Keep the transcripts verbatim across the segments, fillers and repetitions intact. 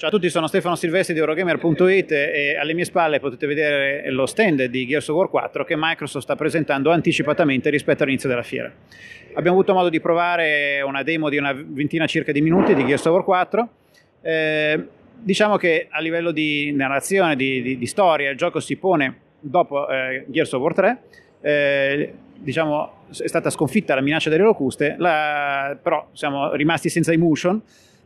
Ciao a tutti, sono Stefano Silvestri di Eurogamer punto it e alle mie spalle potete vedere lo stand di Gears of War quattro che Microsoft sta presentando anticipatamente rispetto all'inizio della fiera. Abbiamo avuto modo di provare una demo di una ventina circa di minuti di Gears of War quattro. Eh, diciamo che a livello di narrazione, di, di, di storia, il gioco si pone dopo eh, Gears of War tre. Eh, diciamo è stata sconfitta la minaccia delle locuste, la, però siamo rimasti senza emotion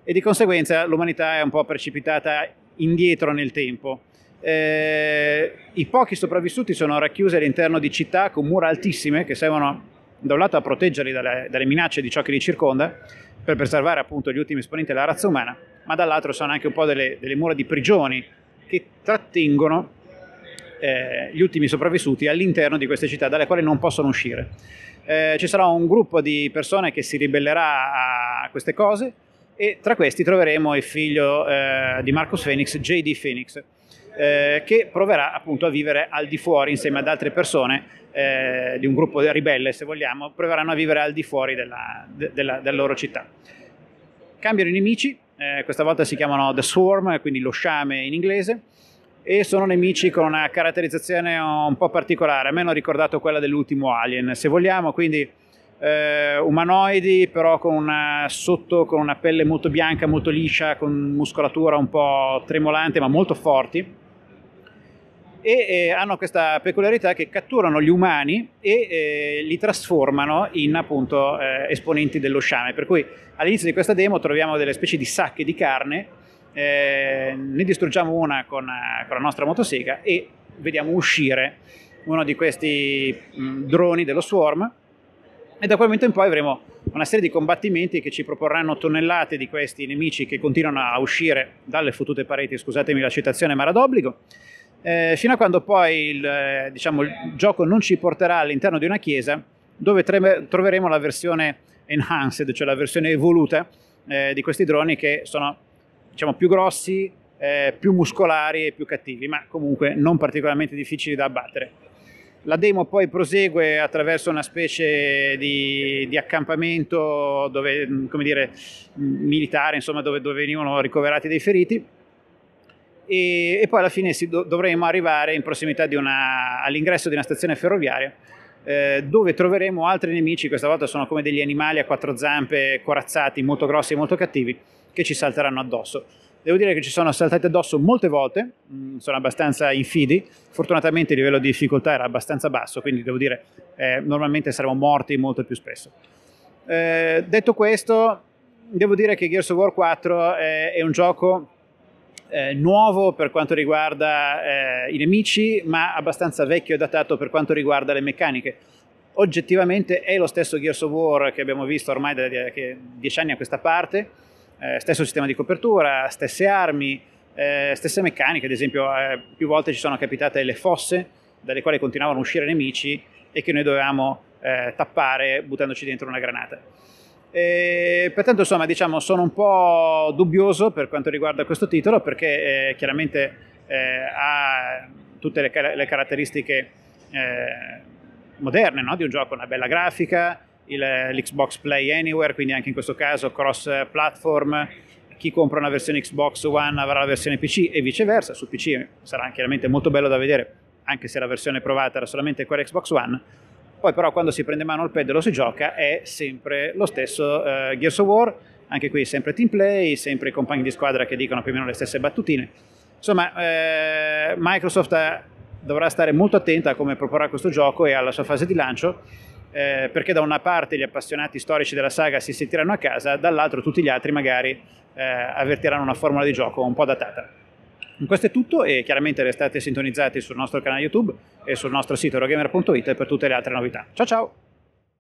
e di conseguenza l'umanità è un po' precipitata indietro nel tempo. Eh, i pochi sopravvissuti sono racchiusi all'interno di città con mura altissime che servono da un lato a proteggerli dalle, dalle minacce di ciò che li circonda per preservare appunto gli ultimi esponenti della razza umana, ma dall'altro sono anche un po' delle, delle mura di prigioni che trattengono eh, gli ultimi sopravvissuti all'interno di queste città dalle quali non possono uscire. Eh, ci sarà un gruppo di persone che si ribellerà a queste cose e tra questi troveremo il figlio eh, di Marcus Phoenix, J D Phoenix, eh, che proverà appunto a vivere al di fuori insieme ad altre persone eh, di un gruppo ribelle, se vogliamo, proveranno a vivere al di fuori della, de, della, della loro città. Cambiano i nemici, eh, questa volta si chiamano The Swarm, quindi lo sciame in inglese, e sono nemici con una caratterizzazione un po' particolare, a me hanno ricordato quella dell'ultimo Alien, se vogliamo, quindi Uh, umanoidi però con una, sotto con una pelle molto bianca, molto liscia, con muscolatura un po' tremolante ma molto forti e eh, hanno questa peculiarità che catturano gli umani e eh, li trasformano in appunto eh, esponenti dello sciame, per cui all'inizio di questa demo troviamo delle specie di sacche di carne, eh, ne distruggiamo una con, con la nostra motosega e vediamo uscire uno di questi mh, droni dello Swarm. E da quel momento in poi avremo una serie di combattimenti che ci proporranno tonnellate di questi nemici che continuano a uscire dalle fottute pareti, scusatemi la citazione ma era d'obbligo, eh, fino a quando poi il, diciamo, il gioco non ci porterà all'interno di una chiesa dove tre- troveremo la versione enhanced, cioè la versione evoluta eh, di questi droni che sono diciamo, più grossi, eh, più muscolari e più cattivi, ma comunque non particolarmente difficili da abbattere. La demo poi prosegue attraverso una specie di, di accampamento dove, come dire, militare, insomma, dove, dove venivano ricoverati dei feriti e, e poi alla fine si do, dovremo arrivare in prossimità di una, all'ingresso di una stazione ferroviaria eh, dove troveremo altri nemici, questa volta sono come degli animali a quattro zampe corazzati, molto grossi e molto cattivi, che ci salteranno addosso. Devo dire che ci sono saltati addosso molte volte, mh, sono abbastanza infidi, fortunatamente il livello di difficoltà era abbastanza basso, quindi devo dire eh, normalmente saremmo morti molto più spesso. Eh, detto questo, devo dire che Gears of War quattro eh, è un gioco eh, nuovo per quanto riguarda eh, i nemici, ma abbastanza vecchio e datato per quanto riguarda le meccaniche. Oggettivamente è lo stesso Gears of War che abbiamo visto ormai da dieci anni a questa parte, Eh, stesso sistema di copertura, stesse armi, eh, stesse meccaniche, ad esempio eh, più volte ci sono capitate le fosse dalle quali continuavano a uscire nemici e che noi dovevamo eh, tappare buttandoci dentro una granata. E, pertanto insomma diciamo sono un po' dubbioso per quanto riguarda questo titolo perché eh, chiaramente eh, ha tutte le, car- le caratteristiche eh, moderne, no? Di un gioco, una bella grafica, Il, l'Xbox Play Anywhere, quindi anche in questo caso cross platform, chi compra una versione Xbox One avrà la versione P C e viceversa, su P C sarà chiaramente molto bello da vedere anche se la versione provata era solamente quella Xbox One, poi però quando si prende in mano il pad e lo si gioca è sempre lo stesso eh, Gears of War, anche qui sempre team play, sempre i compagni di squadra che dicono più o meno le stesse battutine, insomma eh, Microsoft ha, dovrà stare molto attenta a come proporrà questo gioco e alla sua fase di lancio. Eh, perché da una parte gli appassionati storici della saga si sentiranno a casa, dall'altro tutti gli altri magari eh, avvertiranno una formula di gioco un po' datata. Questo è tutto e chiaramente restate sintonizzati sul nostro canale YouTube e sul nostro sito Eurogamer punto it per tutte le altre novità. Ciao ciao!